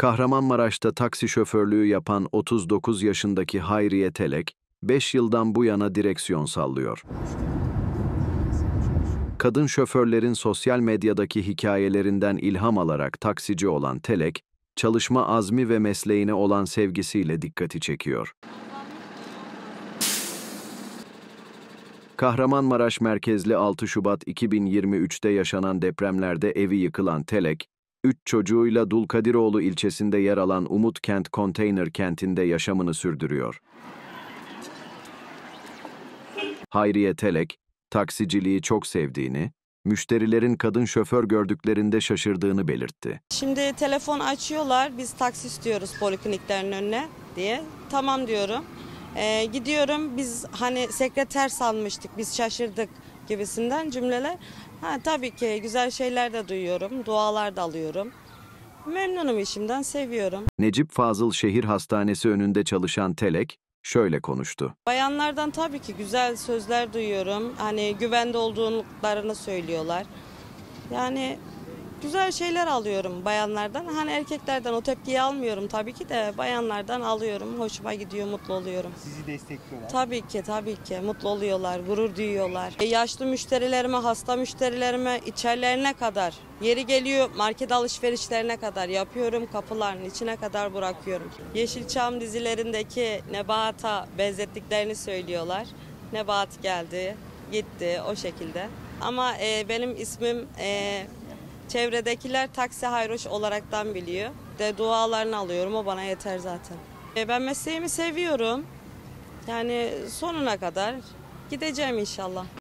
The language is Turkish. Kahramanmaraş'ta taksi şoförlüğü yapan 39 yaşındaki Hayriye Telek, 5 yıldan bu yana direksiyon sallıyor. Kadın şoförlerin sosyal medyadaki hikayelerinden ilham alarak taksici olan Telek, çalışma azmi ve mesleğine olan sevgisiyle dikkati çekiyor. Kahramanmaraş merkezli 6 Şubat 2023'te yaşanan depremlerde evi yıkılan Telek, 3 çocuğuyla Dulkadiroğlu ilçesinde yer alan Umut Kent Konteyner Kenti'nde yaşamını sürdürüyor. Hayriye Telek, taksiciliği çok sevdiğini, müşterilerin kadın şoför gördüklerinde şaşırdığını belirtti. Şimdi telefon açıyorlar, biz taksi istiyoruz polikliniklerin önüne diye. Tamam diyorum. Gidiyorum, biz hani sekreter sanmıştık, biz şaşırdık gibisinden cümleler. Tabii ki güzel şeyler de duyuyorum, dualar da alıyorum. Memnunum işimden, seviyorum. Necip Fazıl Şehir Hastanesi önünde çalışan Telek şöyle konuştu. Bayanlardan tabii ki güzel sözler duyuyorum. Hani güvende olduklarını söylüyorlar. Yani güzel şeyler alıyorum bayanlardan. Hani erkeklerden o tepkiyi almıyorum tabii ki de bayanlardan alıyorum. Hoşuma gidiyor, mutlu oluyorum. Sizi destekliyorlar. Tabii ki. Mutlu oluyorlar, gurur duyuyorlar. Yaşlı müşterilerime, hasta müşterilerime içerilerine kadar, yeri geliyor market alışverişlerine kadar yapıyorum. Kapıların içine kadar bırakıyorum. Yeşilçam dizilerindeki Nebahat'a benzettiklerini söylüyorlar. Nebahat geldi, gitti o şekilde. Ama benim ismim... Çevredekiler taksi hayroş olaraktan biliyor. De dualarını alıyorum, o bana yeter zaten. Ben mesleğimi seviyorum. Yani sonuna kadar gideceğim inşallah.